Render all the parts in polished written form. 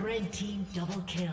Red team double kill.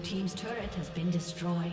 Blue team's turret has been destroyed.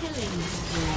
Killing spree.